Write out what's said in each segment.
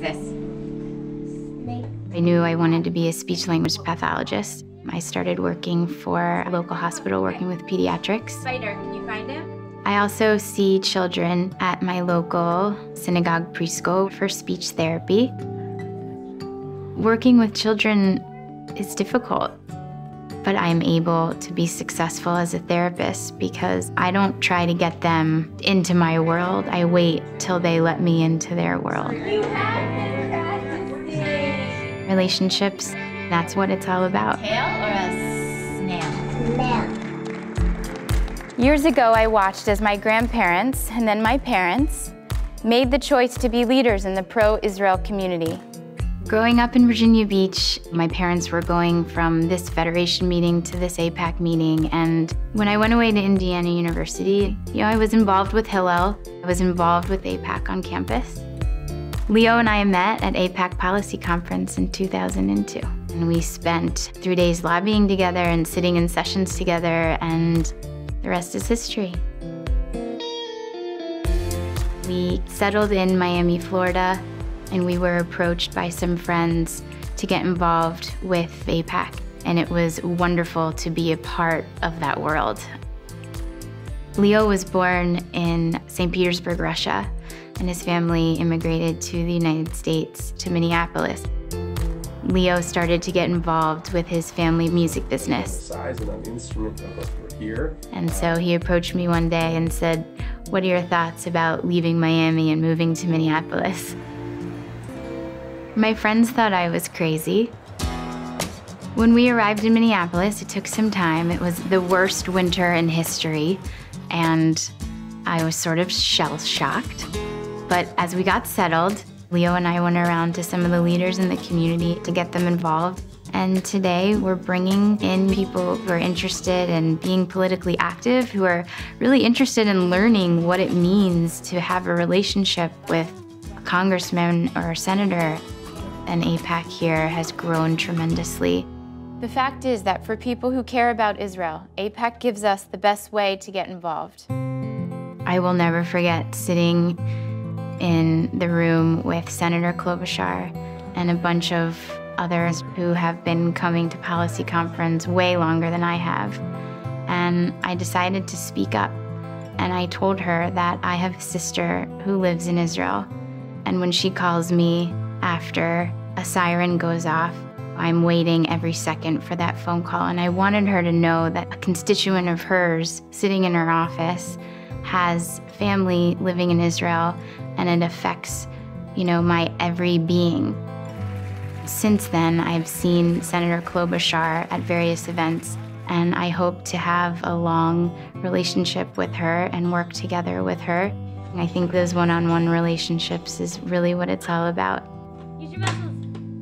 What's this? Snake. I knew I wanted to be a speech-language pathologist. I started working for a local hospital working with pediatrics. Spider, can you find him? I also see children at my local synagogue preschool for speech therapy. Working with children is difficult, but I'm able to be successful as a therapist because I don't try to get them into my world. I wait till they let me into their world. Relationships, that's what it's all about. Tail or a snail? Snail. Years ago, I watched as my grandparents, and then my parents, made the choice to be leaders in the pro-Israel community. Growing up in Virginia Beach, my parents were going from this Federation meeting to this AIPAC meeting, and when I went away to Indiana University, you know, I was involved with Hillel, I was involved with AIPAC on campus. Leo and I met at AIPAC Policy Conference in 2002. And we spent 3 days lobbying together and sitting in sessions together, and the rest is history. We settled in Miami, Florida, and we were approached by some friends to get involved with AIPAC, and it was wonderful to be a part of that world. Leo was born in St. Petersburg, Russia, and his family immigrated to the United States, to Minneapolis. Leo started to get involved with his family music business. And so he approached me one day and said, "What are your thoughts about leaving Miami and moving to Minneapolis?" My friends thought I was crazy. When we arrived in Minneapolis, it took some time. It was the worst winter in history, and I was sort of shell-shocked. But as we got settled, Leo and I went around to some of the leaders in the community to get them involved. And today we're bringing in people who are interested in being politically active, who are really interested in learning what it means to have a relationship with a congressman or a senator. And AIPAC here has grown tremendously. The fact is that for people who care about Israel, AIPAC gives us the best way to get involved. I will never forget sitting in the room with Senator Klobuchar and a bunch of others who have been coming to policy conference way longer than I have. And I decided to speak up, and I told her that I have a sister who lives in Israel, and when she calls me after a siren goes off, I'm waiting every second for that phone call, and I wanted her to know that a constituent of hers sitting in her office has family living in Israel, and it affects, you know, my every being. Since then, I've seen Senator Klobuchar at various events, and I hope to have a long relationship with her and work together with her. And I think those one-on-one relationships is really what it's all about. Use your muscles,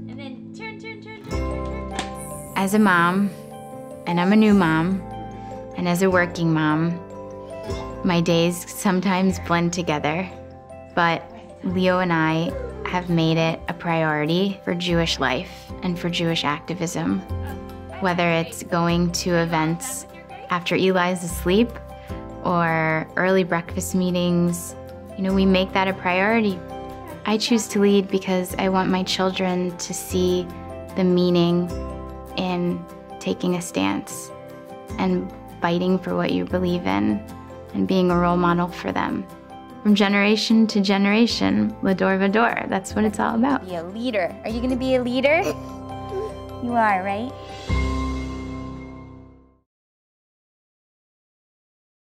and then turn, turn, turn, turn, turn, turn. As a mom, and I'm a new mom, and as a working mom, my days sometimes blend together, but Leo and I have made it a priority for Jewish life and for Jewish activism. Whether it's going to events after Eli's asleep or early breakfast meetings, you know, we make that a priority. I choose to lead because I want my children to see the meaning in taking a stance and fighting for what you believe in and being a role model for them. From generation to generation, L'dor v'dor, that's what it's all about. Be a leader. Are you gonna be a leader? You are, right?